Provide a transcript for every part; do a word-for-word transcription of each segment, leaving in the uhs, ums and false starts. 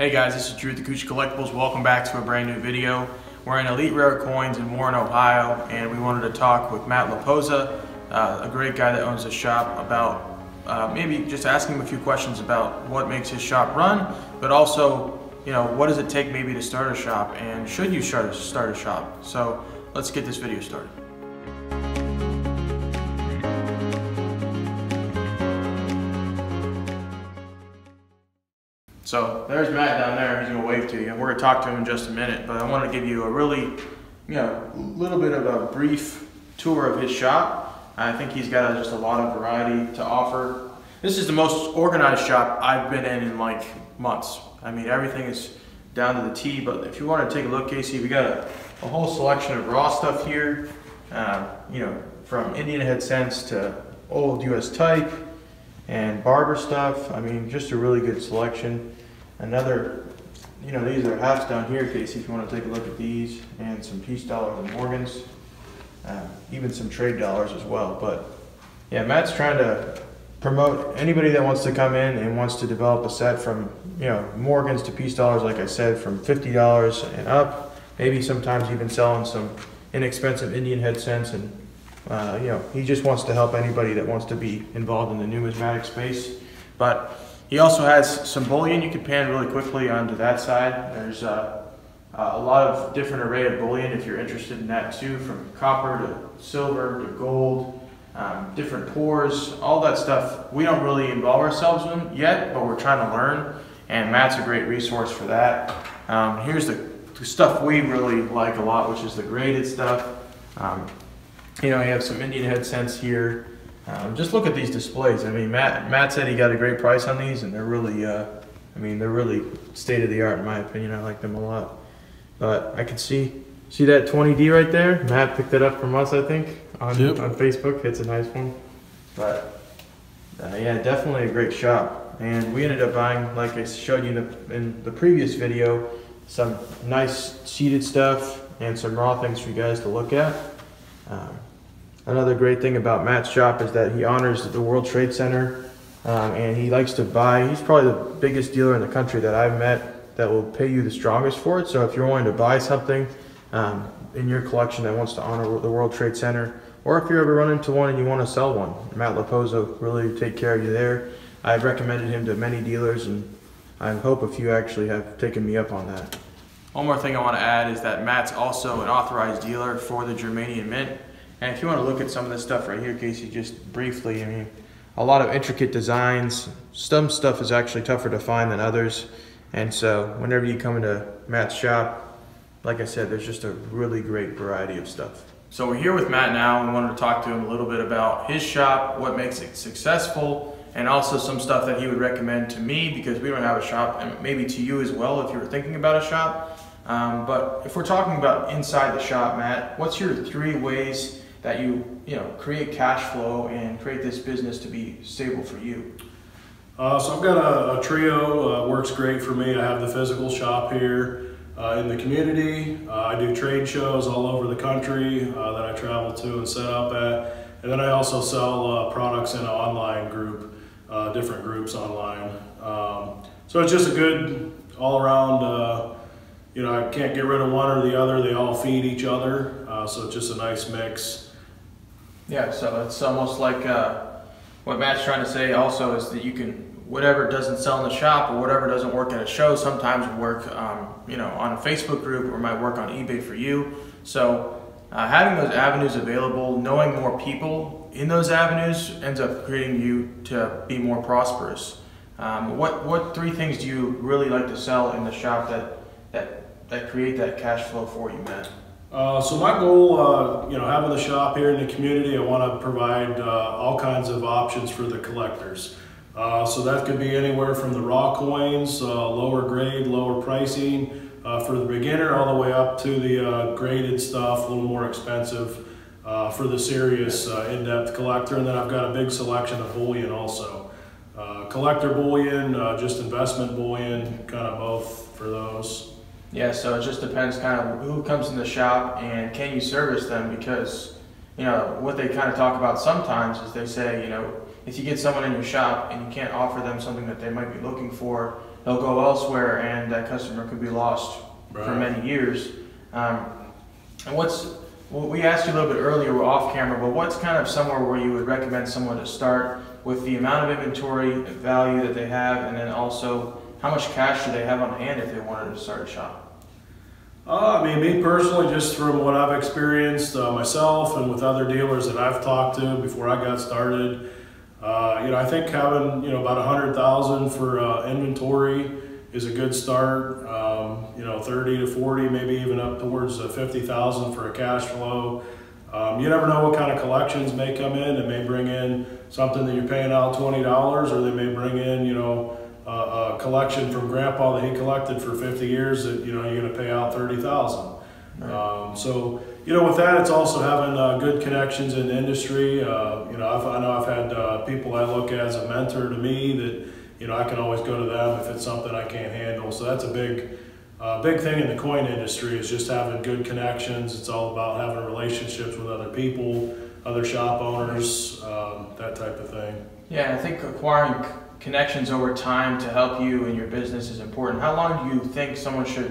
Hey guys, this is Drew with Acousha Collectibles. Welcome back to a brand new video. We're in Elite Rare Coins in Warren, Ohio, and we wanted to talk with Matt Leposa, uh, a great guy that owns the shop, about uh, maybe just asking him a few questions about what makes his shop run, but also, you know, what does it take maybe to start a shop, and should you start a, start a shop? So let's get this video started. So there's Matt down there, he's gonna wave to you, and we're gonna talk to him in just a minute, but I wanna give you a really, you know, little bit of a brief tour of his shop. I think he's got just a lot of variety to offer. This is the most organized shop I've been in in like months. I mean, everything is down to the T, but if you wanna take a look, Casey, we got a, a whole selection of raw stuff here, uh, you know, from Indian head cents to old U S type and barber stuff. I mean, just a really good selection. Another, you know, these are halves down here, Casey, if you want to take a look at these, and some peace dollars and Morgans, uh, even some trade dollars as well. But yeah, Matt's trying to promote anybody that wants to come in and wants to develop a set from, you know, Morgans to peace dollars, like I said, from fifty dollars and up, maybe sometimes even selling some inexpensive Indian head cents. And uh, you know, he just wants to help anybody that wants to be involved in the numismatic space. But he also has some bullion. You can pan really quickly onto that side. There's uh, a lot of different array of bullion if you're interested in that too, from copper to silver to gold, um, different pours, all that stuff. We don't really involve ourselves in yet, but we're trying to learn, and Matt's a great resource for that. Um, here's the stuff we really like a lot, which is the graded stuff. Um, you know, you have some Indian head cents here. Um, just look at these displays. I mean, Matt, Matt said he got a great price on these, and they're really, uh, I mean, they're really state of the art in my opinion. I like them a lot. But I can see, see that twenty D right there? Matt picked it up from us, I think, on, yep. on Facebook. It's a nice one. But uh, yeah, definitely a great shop. And we ended up buying, like I showed you in the, in the previous video, some nice seeded stuff and some raw things for you guys to look at. Um, Another great thing about Matt's shop is that he honors the World Trade Center, um, and he likes to buy. He's probably the biggest dealer in the country that I've met that will pay you the strongest for it. So if you're willing to buy something um, in your collection that wants to honor the World Trade Center, or if you ever run into one and you want to sell one, Matt Leposa really take care of you there. I've recommended him to many dealers, and I hope a few actually have taken me up on that. One more thing I want to add is that Matt's also an authorized dealer for the Germanian Mint. And if you want to look at some of this stuff right here, Casey, just briefly, I mean, a lot of intricate designs. Some stuff is actually tougher to find than others. And so whenever you come into Matt's shop, like I said, there's just a really great variety of stuff. So we're here with Matt now, and we wanted to talk to him a little bit about his shop, what makes it successful, and also some stuff that he would recommend to me, because we don't have a shop, and maybe to you as well if you were thinking about a shop. Um, but if we're talking about inside the shop, Matt, what's your three ways that you, you know, create cash flow and create this business to be stable for you? Uh, so I've got a, a trio, uh, works great for me. I have the physical shop here uh, in the community. Uh, I do trade shows all over the country uh, that I travel to and set up at. And then I also sell uh, products in an online group, uh, different groups online. Um, so it's just a good all around, uh, you know, I can't get rid of one or the other. They all feed each other. Uh, so it's just a nice mix. Yeah, so it's almost like uh, what Matt's trying to say also is that you can, whatever doesn't sell in the shop or whatever doesn't work at a show, sometimes work um, you know, on a Facebook group or might work on eBay for you. So uh, having those avenues available, knowing more people in those avenues ends up creating you to be more prosperous. Um, what, what three things do you really like to sell in the shop that, that, that create that cash flow for you, Matt? Uh, so my goal, uh, you know, having the shop here in the community, I want to provide uh, all kinds of options for the collectors. Uh, so that could be anywhere from the raw coins, uh, lower grade, lower pricing, uh, for the beginner, all the way up to the uh, graded stuff, a little more expensive uh, for the serious uh, in-depth collector. And then I've got a big selection of bullion also. Uh, collector bullion, uh, just investment bullion, kind of both for those. Yeah, so it just depends kind of who comes in the shop and can you service them, because, you know, what they kind of talk about sometimes is they say, you know, if you get someone in your shop and you can't offer them something that they might be looking for, they'll go elsewhere, and that customer could be lost right. for many years. Um, and what's well, we asked you a little bit earlier, we're off camera, but what's kind of somewhere where you would recommend someone to start with the amount of inventory and value that they have, and then also how much cash do they have on hand if they wanted to start a shop? Uh, I mean, me personally, just from what I've experienced uh, myself and with other dealers that I've talked to before I got started, uh, you know, I think having, you know, about one hundred thousand dollars for uh, inventory is a good start. Um, you know, thirty to forty, maybe even up towards fifty thousand dollars for a cash flow. Um, you never know what kind of collections may come in. They may bring in something that you're paying out twenty dollars, or they may bring in, you know, Uh, a collection from grandpa that he collected for fifty years that, you know, you're going to pay out thirty thousand dollars. Right. Um, so, you know, with that, it's also having uh, good connections in the industry. Uh, you know, I've, I know I've had uh, people I look at as a mentor to me that, you know, I can always go to them if it's something I can't handle. So that's a big, uh, big thing in the coin industry, is just having good connections. It's all about having relationships with other people, other shop owners, um, that type of thing. Yeah, I think acquiring connections over time to help you in your business is important. How long do you think someone should,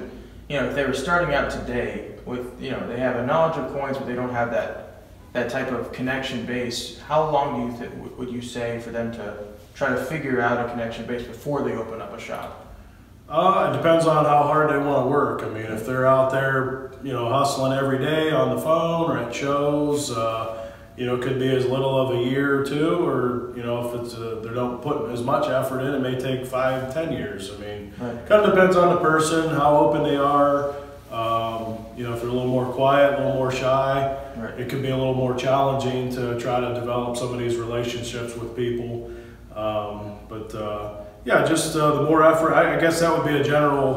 you know, if they were starting out today with, you know, they have a knowledge of coins, but they don't have that that type of connection base, how long do you th would you say for them to try to figure out a connection base before they open up a shop? Uh, it depends on how hard they want to work. I mean, if they're out there, you know, hustling every day on the phone or at shows, uh, you know, it could be as little of a year or two, or, you know, if it's a, they don't put as much effort in, it may take five, ten years. I mean, right. Kind of depends on the person, how open they are. Um, you know, if they're a little more quiet, a little more shy, right. It could be a little more challenging to try to develop some of these relationships with people. Um, but uh, yeah, just uh, the more effort, I, I guess that would be a general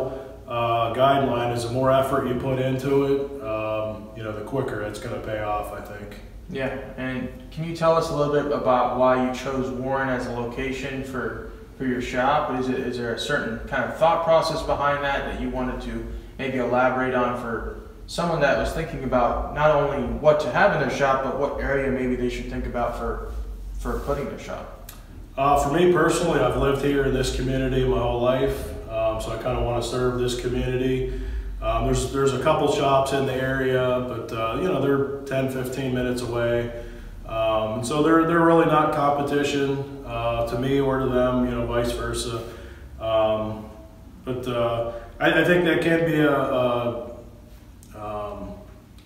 uh, guideline, is the more effort you put into it, um, you know, the quicker it's going to pay off, I think. Yeah, and can you tell us a little bit about why you chose Warren as a location for, for your shop? Is it, is there a certain kind of thought process behind that that you wanted to maybe elaborate on for someone that was thinking about not only what to have in their shop, but what area maybe they should think about for, for putting their shop? Uh, for me personally, I've lived here in this community my whole life, um, so I kind of want to serve this community. Um, there's, there's a couple shops in the area, but uh, you know, they're ten, fifteen minutes away. Um, and so they're, they're really not competition uh, to me or to them, you know, vice versa. Um, but uh, I, I think that can be a, a, um,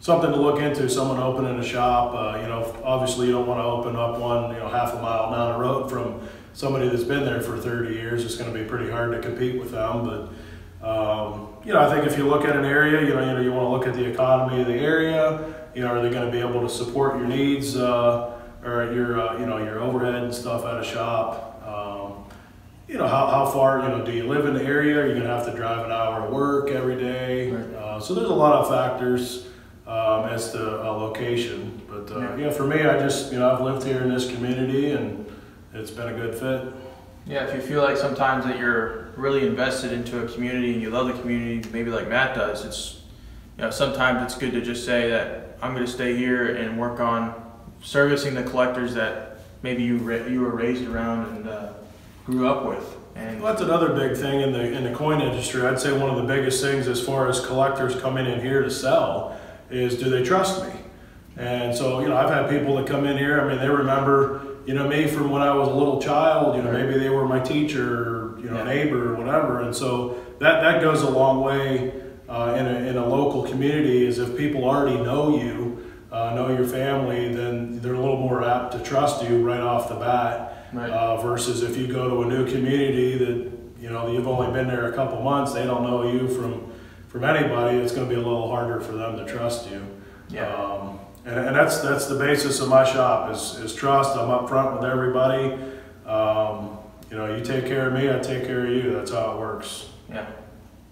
something to look into, someone opening a shop. Uh, you know, obviously you don't want to open up one, you know, half a mile down the road from somebody that's been there for thirty years. It's going to be pretty hard to compete with them, but Um, you know, I think if you look at an area, you know, you know, you want to look at the economy of the area. You know, are they going to be able to support your needs uh, or your, uh, you know, your overhead and stuff at a shop? Um, you know, how, how far, you know, do you live in the area? Are you going to have to drive an hour to work every day? Right. Uh, so there's a lot of factors um, as to uh, location. But, uh, yeah. you know, for me, I just, you know, I've lived here in this community and it's been a good fit. Yeah, if you feel like sometimes that you're really invested into a community and you love the community, maybe like Matt does, it's, you know, sometimes it's good to just say that I'm going to stay here and work on servicing the collectors that maybe you you were raised around and uh, grew up with. And well, that's another big thing in the in the coin industry. I'd say one of the biggest things as far as collectors coming in here to sell is, do they trust me? And so, you know, I've had people that come in here. I mean, they remember, you know, me from when I was a little child. You know, maybe they were my teacher, or, you know, yeah. neighbor or whatever. And so that, that goes a long way uh, in, a, in a local community, is if people already know you, uh, know your family, then they're a little more apt to trust you right off the bat. Right. Uh, versus if you go to a new community that, you know, you've only been there a couple months, they don't know you from, from anybody, it's going to be a little harder for them to trust you. Yeah. Um, And, and that's that's the basis of my shop, is, is trust. I'm up front with everybody. Um, you know, you take care of me, I take care of you. That's how it works. Yeah.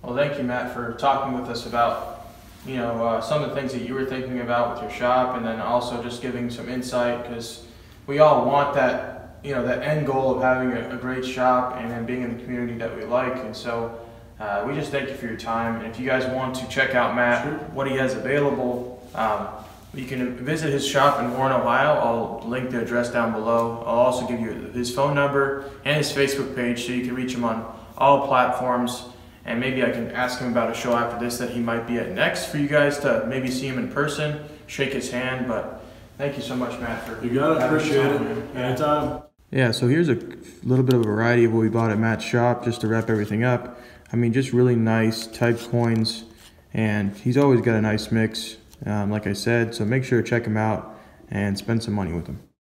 Well, thank you, Matt, for talking with us about, you know, uh, some of the things that you were thinking about with your shop, and then also just giving some insight, because we all want that, you know, that end goal of having a, a great shop and then being in the community that we like. And so uh, we just thank you for your time. And if you guys want to check out Matt, sure. what he has available, um, you can visit his shop in Warren, Ohio. I'll link the address down below. I'll also give you his phone number and his Facebook page so you can reach him on all platforms. And maybe I can ask him about a show after this that he might be at next for you guys to maybe see him in person, shake his hand. But thank you so much, Matt, for you got it. Appreciate it. Anytime. Yeah, so here's a little bit of a variety of what we bought at Matt's shop just to wrap everything up. I mean, just really nice type coins, and he's always got a nice mix, um, like I said. So make sure to check him out and spend some money with him.